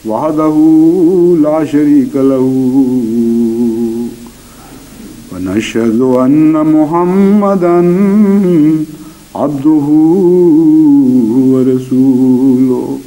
وحده لا شريك له ونشهد أن محمدا عبده ورسوله